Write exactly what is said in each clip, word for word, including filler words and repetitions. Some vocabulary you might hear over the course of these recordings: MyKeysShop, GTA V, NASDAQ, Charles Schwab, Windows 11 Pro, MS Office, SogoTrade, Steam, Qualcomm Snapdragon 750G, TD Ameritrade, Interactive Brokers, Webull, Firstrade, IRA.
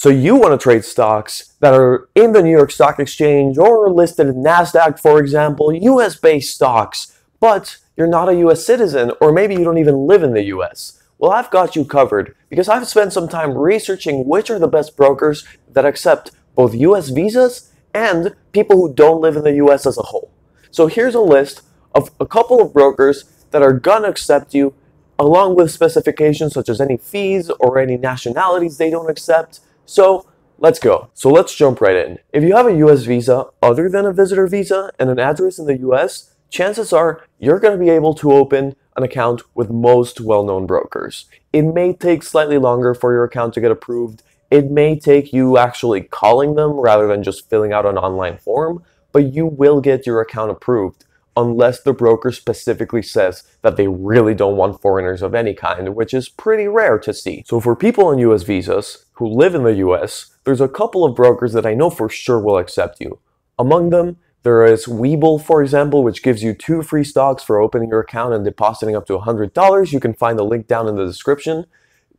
So you want to trade stocks that are in the New York Stock Exchange or listed in NASDAQ, for example, U S-based stocks, but you're not a U S citizen, or maybe you don't even live in the U S. Well, I've got you covered because I've spent some time researching which are the best brokers that accept both U S visas and people who don't live in the U S as a whole. So here's a list of a couple of brokers that are going to accept you, along with specifications such as any fees or any nationalities they don't accept. So let's go. So let's jump right in. If you have a U S visa other than a visitor visa and an address in the U S, chances are you're going to be able to open an account with most well-known brokers. It may take slightly longer for your account to get approved. It may take you actually calling them rather than just filling out an online form, but you will get your account approved, unless the broker specifically says that they really don't want foreigners of any kind, which is pretty rare to see. So for people on U S visas who live in the U S, there's a couple of brokers that I know for sure will accept you. Among them, there is Webull, for example, which gives you two free stocks for opening your account and depositing up to one hundred dollars. You can find the link down in the description.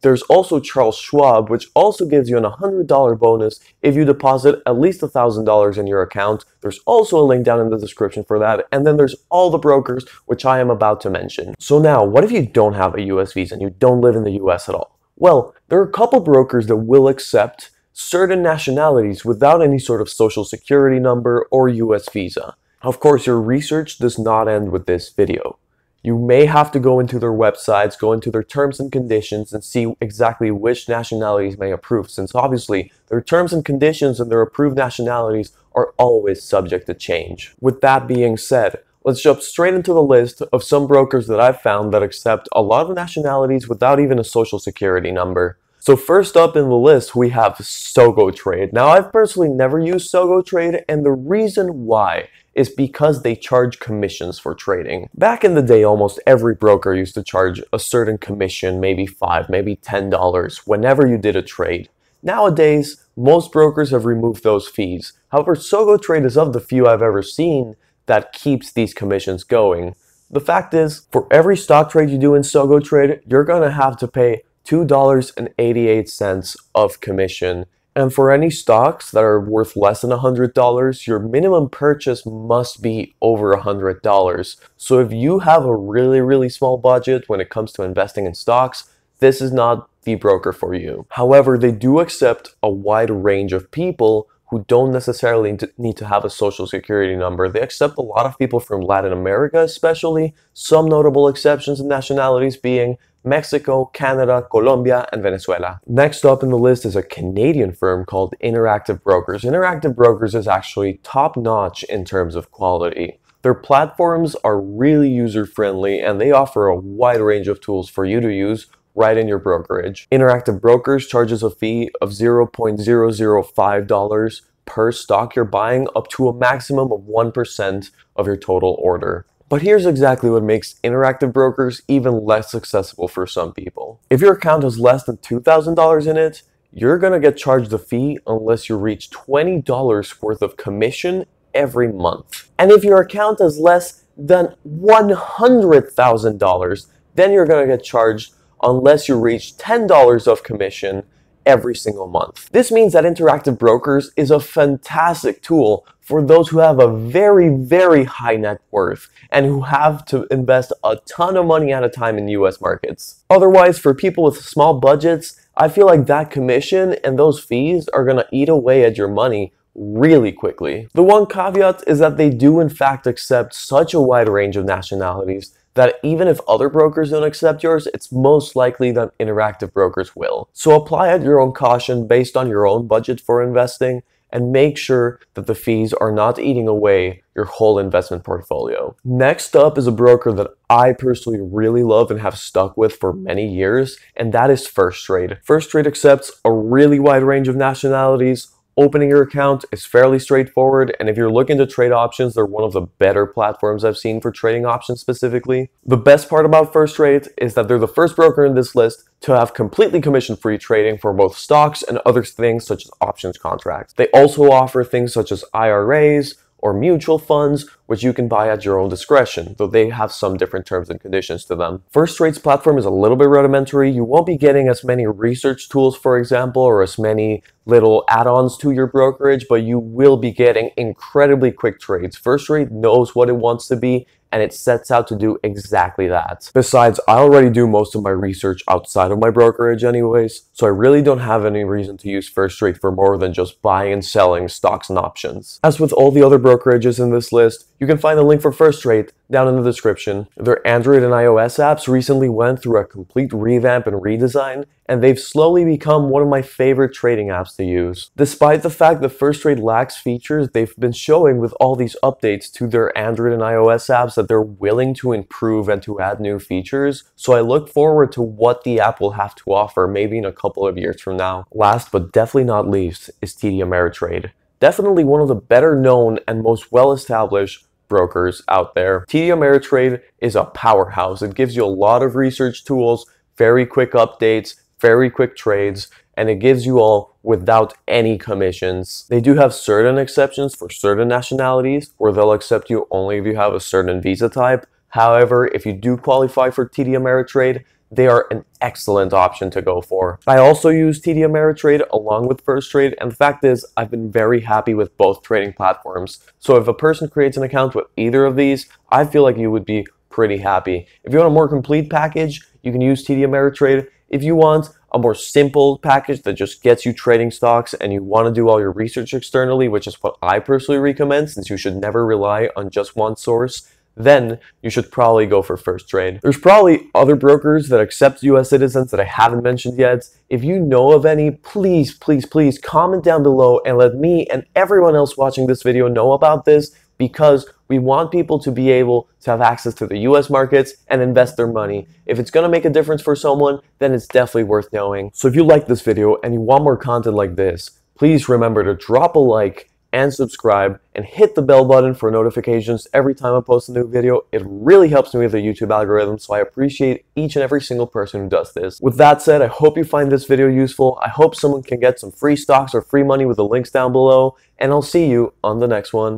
There's also Charles Schwab, which also gives you an one hundred dollar bonus if you deposit at least one thousand dollars in your account. There's also a link down in the description for that. And then there's all the brokers, which I am about to mention. So now, what if you don't have a U S visa and you don't live in the U S at all? Well, there are a couple brokers that will accept certain nationalities without any sort of social security number or U S visa. Of course, your research does not end with this video. You may have to go into their websites, go into their terms and conditions, and see exactly which nationalities may approve, since obviously their terms and conditions and their approved nationalities are always subject to change. With that being said, let's jump straight into the list of some brokers that I've found that accept a lot of nationalities without even a social security number. So first up in the list, we have SogoTrade. Now, I've personally never used SogoTrade, and the reason why is because they charge commissions for trading. Back in the day, almost every broker used to charge a certain commission, maybe five, maybe ten dollars, whenever you did a trade. Nowadays, most brokers have removed those fees. However, SogoTrade is of the few I've ever seen that keeps these commissions going. The fact is, for every stock trade you do in SogoTrade, you're gonna have to pay two dollars and eighty-eight cents of commission. And for any stocks that are worth less than one hundred dollars, your minimum purchase must be over one hundred dollars. So if you have a really, really small budget when it comes to investing in stocks, this is not the broker for you. However, they do accept a wide range of people who don't necessarily need to have a social security number. They accept a lot of people from Latin America especially, some notable exceptions and nationalities being Mexico, Canada, Colombia, and Venezuela. Next up in the list is a Canadian firm called Interactive Brokers. Interactive Brokers is actually top-notch in terms of quality. Their platforms are really user-friendly, and they offer a wide range of tools for you to use right in your brokerage. Interactive Brokers charges a fee of zero point zero zero five dollars per stock you're buying, up to a maximum of one percent of your total order. But here's exactly what makes Interactive Brokers even less accessible for some people. If your account has less than two thousand dollars in it, you're gonna get charged a fee unless you reach twenty dollars worth of commission every month. And if your account has less than one hundred thousand dollars, then you're gonna get charged unless you reach ten dollars of commission every single month. This means that Interactive Brokers is a fantastic tool for those who have a very, very high net worth and who have to invest a ton of money at a time in U S markets. Otherwise, for people with small budgets, I feel like that commission and those fees are gonna eat away at your money really quickly. The one caveat is that they do in fact accept such a wide range of nationalities that even if other brokers don't accept yours, it's most likely that Interactive Brokers will. So apply at your own caution based on your own budget for investing, and make sure that the fees are not eating away your whole investment portfolio. Next up is a broker that I personally really love and have stuck with for many years, and that is Firstrade. Firstrade accepts a really wide range of nationalities. Opening your account is fairly straightforward, and if you're looking to trade options, they're one of the better platforms I've seen for trading options specifically. The best part about Firstrade is that they're the first broker in this list to have completely commission-free trading for both stocks and other things such as options contracts. They also offer things such as I R As, or mutual funds, which you can buy at your own discretion, though they have some different terms and conditions to them. Firstrade's platform is a little bit rudimentary. You won't be getting as many research tools, for example, or as many little add-ons to your brokerage, but you will be getting incredibly quick trades. Firstrade knows what it wants to be, and it sets out to do exactly that. Besides, I already do most of my research outside of my brokerage anyways, so I really don't have any reason to use Firstrade for more than just buying and selling stocks and options. As with all the other brokerages in this list, you can find the link for Firstrade down in the description. Their Android and iOS apps recently went through a complete revamp and redesign, and they've slowly become one of my favorite trading apps to use. Despite the fact that Firstrade lacks features they've been showing with all these updates to their Android and iOS apps, that they're willing to improve and to add new features, so I look forward to what the app will have to offer maybe in a couple of years from now. Last but definitely not least is T D Ameritrade. Definitely one of the better known and most well-established brokers out there. T D Ameritrade is a powerhouse. It gives you a lot of research tools, very quick updates, very quick trades, and it gives you all without any commissions. They do have certain exceptions for certain nationalities, where they'll accept you only if you have a certain visa type. However, if you do qualify for T D Ameritrade, they are an excellent option to go for. I also use T D Ameritrade along with Firstrade, and the fact is I've been very happy with both trading platforms. So if a person creates an account with either of these, I feel like you would be pretty happy. If you want a more complete package, you can use T D Ameritrade. If you want a more simple package that just gets you trading stocks and you want to do all your research externally, which is what I personally recommend since you should never rely on just one source, then you should probably go for Firstrade. There's probably other brokers that accept U S citizens that I haven't mentioned yet. If you know of any, please, please, please comment down below and let me and everyone else watching this video know about this, because we want people to be able to have access to the U S markets and invest their money. If it's gonna make a difference for someone, then it's definitely worth knowing. So if you like this video and you want more content like this, please remember to drop a like and subscribe and hit the bell button for notifications every time I post a new video. It really helps me with the YouTube algorithm, so I appreciate each and every single person who does this. With that said, I hope you find this video useful. I hope someone can get some free stocks or free money with the links down below, and I'll see you on the next one.